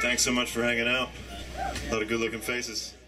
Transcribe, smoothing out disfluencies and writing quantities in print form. Thanks so much for hanging out. A lot of good-looking faces.